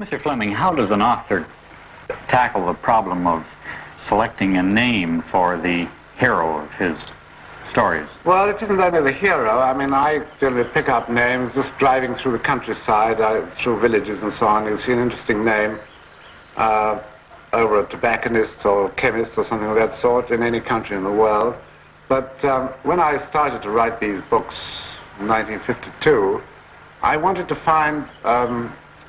Mr. Fleming, how does an author tackle the problem of selecting a name for the hero of his stories? Well, it isn't only the hero. I mean, I generally pick up names just driving through the countryside, through villages and so on. You'll see an interesting name over a tobacconist or chemist or something of that sort in any country in the world. But when I started to write these books in 1952, I wanted to find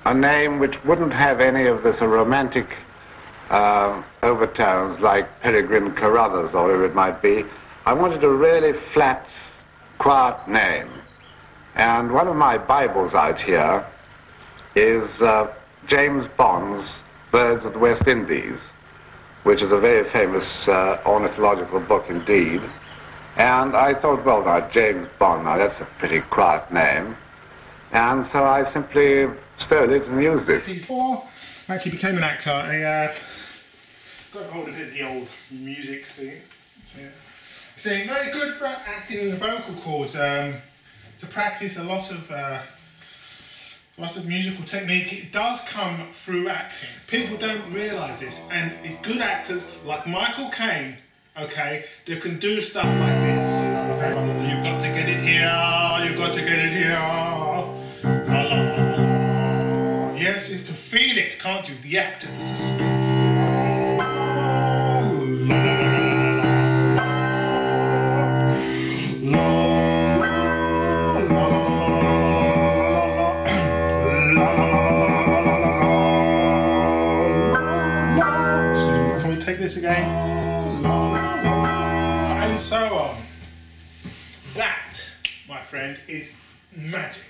a name which wouldn't have any of this romantic overtones like Peregrine Carruthers or whatever it might be. I wanted a really flat, quiet name. And one of my Bibles out here is James Bond's Birds of the West Indies, which is a very famous ornithological book indeed. And I thought, well, now, James Bond, now that's a pretty quiet name. And so I simply stole it and used it. Before I actually became an actor, I got hold of the old music scene. So it's very good for acting in the vocal cords, to practice a lot of musical technique. It does come through acting. People don't realise this, and it's good actors like Michael Caine, okay, that can do stuff like this. You've got to get it here, you've got to get it here. La, la, la, la. Yes, you can feel it, can't you? The actor, the suspense. La, la, la. This again, and so on. That, my friend, is magic.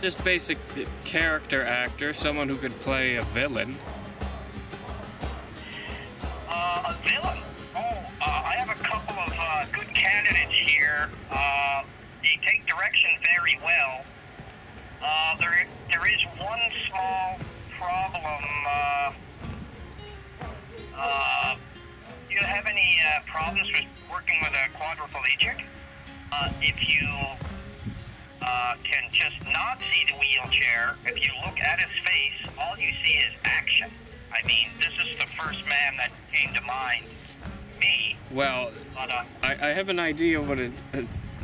Just basic character actor, someone who could play a villain. A villain? Oh, I have a couple of good candidates here. They take direction very well. There is one small problem. Do you have any problems with working with a quadriplegic? If you can just not see the wheelchair. If you look at his face, all you see is action. I mean, this is the first man that came to mind. Me. Well, but, I have an idea what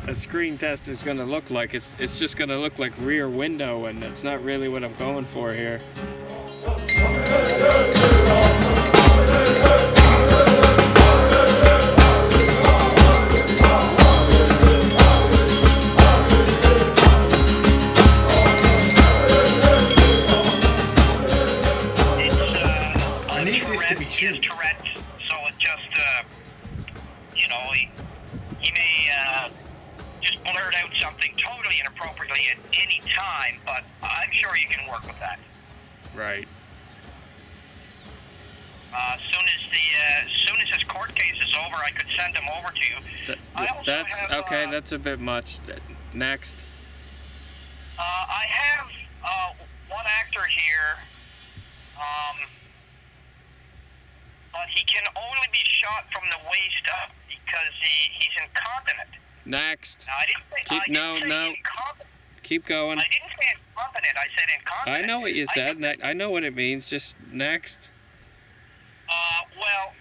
a screen test is going to look like. It's just going to look like Rear Window, and that's not really what I'm going for here. Right. As soon as his court case is over, I could send him over to you. That's a bit much. Next. I have one actor here, but he can only be shot from the waist up because he's incontinent. Next. Keep going. I didn't say incompetent, I said incontinent. I know what you said, and I know what it means, just next. Well,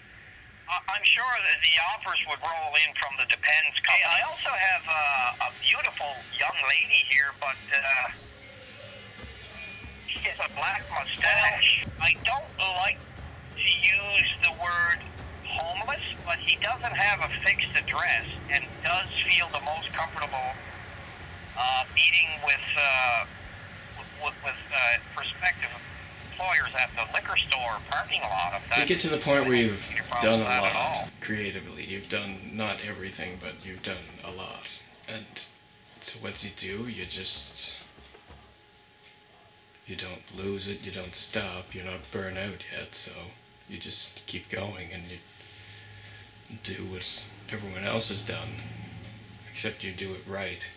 I'm sure that the offers would roll in from the Depends company. I also have a beautiful young lady here, but she has a black mustache. I don't like to use the word homeless, but he doesn't have a fixed address and does feel the most comfortable meeting with prospective employers at the liquor store parking lot. Of that. To get to the point where you've done a lot creatively, you've done not everything, but you've done a lot. And so what do? You just... you don't lose it, you don't stop, you're not burnt out yet, so you just keep going and you do what everyone else has done, except you do it right.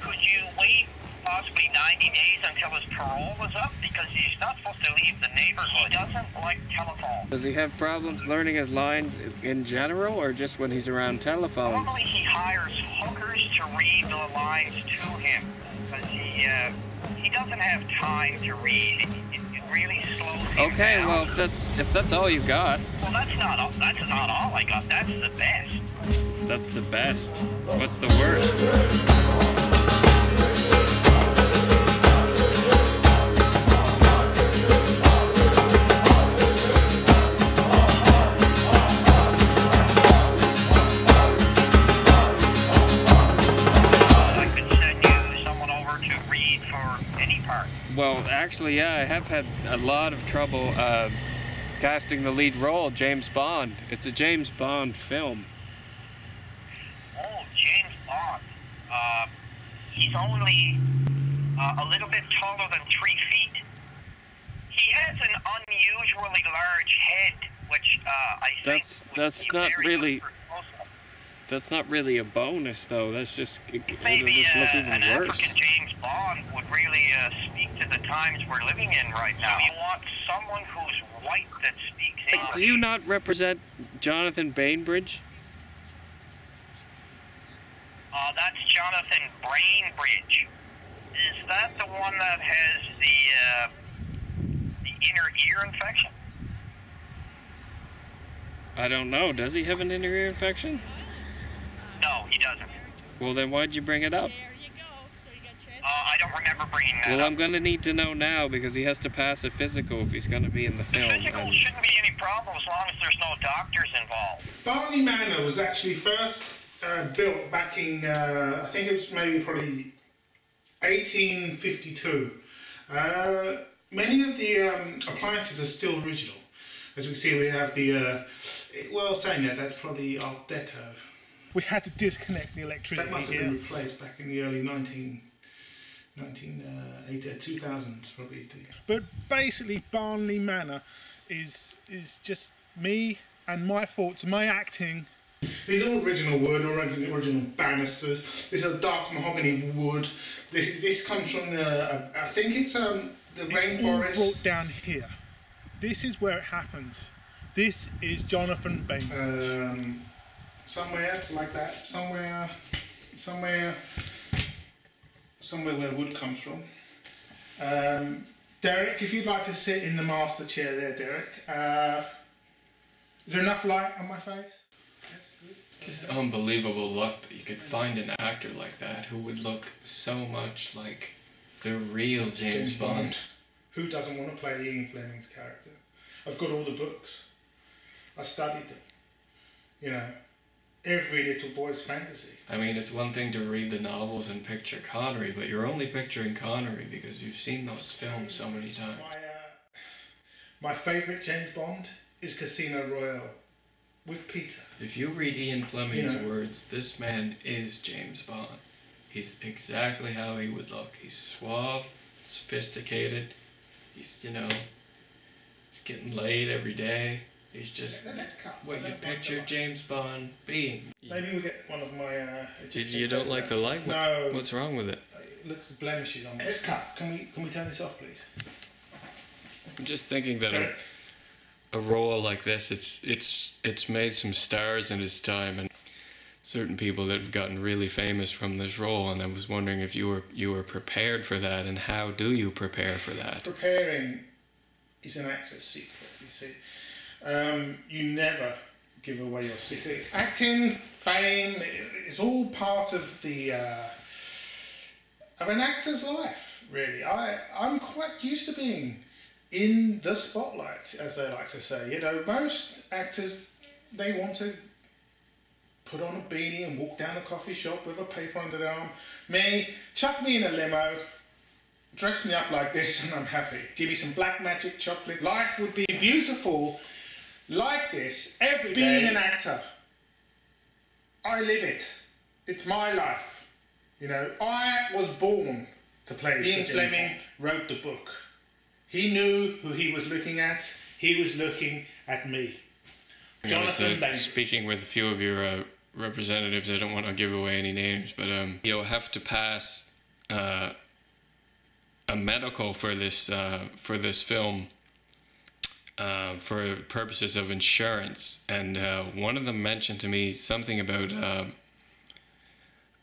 Could you wait possibly 90 days until his parole is up? Because he's not supposed to leave the neighborhood. He doesn't like telephone. Does he have problems learning his lines in general, or just when he's around telephones? Normally he hires hookers to read the lines to him, because he doesn't have time to read. It really slows him down. Well, if that's all you got. Well, that's not all I got. That's the best. That's the best. What's the worst? Well, actually, yeah, I have had a lot of trouble casting the lead role, James Bond. It's a James Bond film. Oh, James Bond. He's only a little bit taller than 3 feet. He has an unusually large head, which I think that's not really. That's not really a bonus, though. That's just maybe just look even an worse. African James Bond would really speak to the times we're living in right now. You want someone who's white that speaks English. Do you not represent Jonathan Bainbridge? That's Jonathan Bainbridge. Is that the one that has the inner ear infection? I don't know. Does he have an inner ear infection? No, he doesn't. Well, then why'd you bring it up? I don't remember bringing that up. I'm going to need to know now, because he has to pass a physical if he's going to be in the film. The physical shouldn't be any problem as long as there's no doctors involved. Barnley Manor was actually first built back in, I think it was probably 1852. Many of the appliances are still original. As we can see, we have the, well, saying that, that's probably Art Deco. We had to disconnect the electricity. That must have been replaced back in the early 2000s, probably. But basically, Barnley Manor is just me and my thoughts, my acting. These are original wood, original banisters. This is dark mahogany wood. This comes from the I think it's the rainforest. It's all brought down here. This is where it happens. This is Jonathan Bainbridge. Somewhere like that, somewhere where wood comes from. Derek, if you'd like to sit in the master chair there, Derek. Is there enough light on my face? That's good. Just unbelievable luck that you could find an actor like that who would look so much like the real James Bond. Who doesn't want to play Ian Fleming's character? I've got all the books. I studied them. You know. Every little boy's fantasy. I mean, it's one thing to read the novels and picture Connery, but you're only picturing Connery because you've seen those films so many times. My favourite James Bond is Casino Royale with Peter. If you read Ian Fleming's words, this man is James Bond. He's exactly how he would look. He's suave, sophisticated, he's, you know, he's getting laid every day. It's just what you picture James Bond being. Maybe we'll get one of my... you don't like the light? No. What's wrong with it? It looks blemishes on it. Let's cut. Can we turn this off, please? I'm just thinking that a role like this, it's made some stars in its time, and certain people that have gotten really famous from this role, and I was wondering if you were prepared for that, and how do you prepare for that? Preparing is an actor's secret, you see. You never give away your secret. Acting, fame, it's all part of the of an actor's life, really. I'm quite used to being in the spotlight, as they like to say. You know, most actors, they want to put on a beanie and walk down a coffee shop with a paper under their arm. Me, chuck me in a limo, dress me up like this, and I'm happy. Give me some black magic chocolate. Life would be beautiful like this every day. Being an actor, I live it. It's my life. You know, I was born to play. Ian Fleming wrote the book. He knew who he was looking at. He was looking at me. Jonathan Bainbridge. Speaking with a few of your representatives, I don't want to give away any names, but you'll have to pass a medical for this film for purposes of insurance, and one of them mentioned to me something about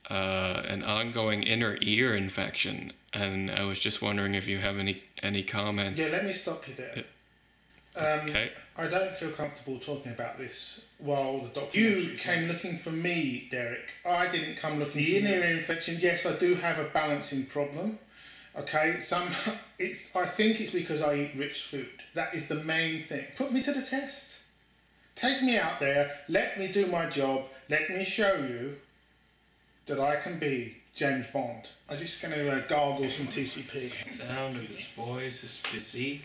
an ongoing inner ear infection, and I was just wondering if you have any comments. Yeah, let me stop you there. Okay. I don't feel comfortable talking about this while the documentary... You came looking for me, Derek. I didn't come looking for you. The inner ear infection, yes, I do have a balancing problem. Okay, I think it's because I eat rich food. That is the main thing. Put me to the test. Take me out there, let me do my job, let me show you that I can be James Bond. I'm just going to gargle some TCP. The sound of his voice, his physique,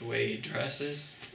the way he dresses.